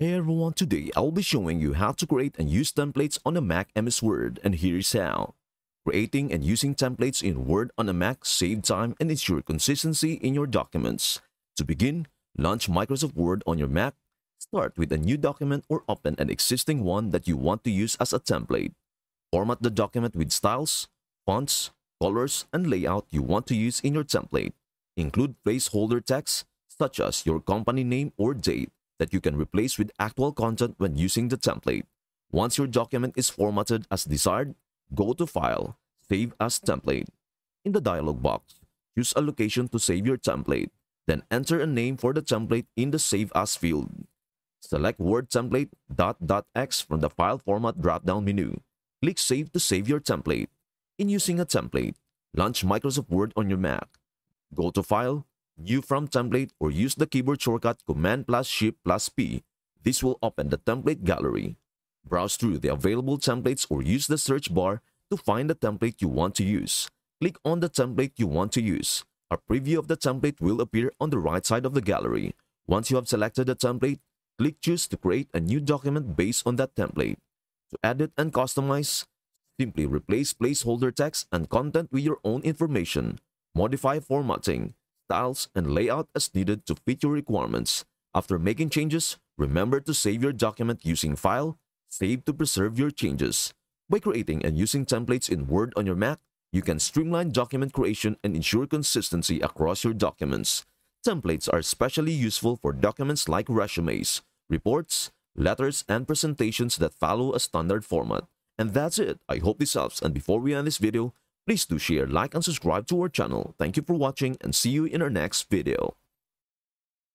Hey everyone, today I will be showing you how to create and use templates on a Mac MS Word, and here is how. Creating and using templates in Word on a Mac save time and ensure consistency in your documents. To begin, launch Microsoft Word on your Mac. Start with a new document or open an existing one that you want to use as a template. Format the document with styles, fonts, colors, and layout you want to use in your template. Include placeholder text, such as your company name or date, that you can replace with actual content when using the template. Once your document is formatted as desired, go to File, Save as Template. In the dialog box, choose a location to save your template, then enter a name for the template in the Save As field. Select Word Template .x from the File Format drop-down menu. Click Save to save your template. In using a template, launch Microsoft Word on your Mac. Go to File, New from Template, or use the keyboard shortcut Command+Shift+P. This will open the template gallery. Browse through the available templates or use the search bar to find the template you want to use. Click on the template you want to use. A preview of the template will appear on the right side of the gallery. Once you have selected the template, click Choose to create a new document based on that template. To edit and customize, simply replace placeholder text and content with your own information. Modify formatting, styles, and layout as needed to fit your requirements. After making changes, remember to save your document using File, Save to preserve your changes. By creating and using templates in Word on your Mac, you can streamline document creation and ensure consistency across your documents. Templates are especially useful for documents like resumes, reports, letters, and presentations that follow a standard format. And that's it. I hope this helps, and before we end this video, please do share, like, and subscribe to our channel. Thank you for watching, and see you in our next video.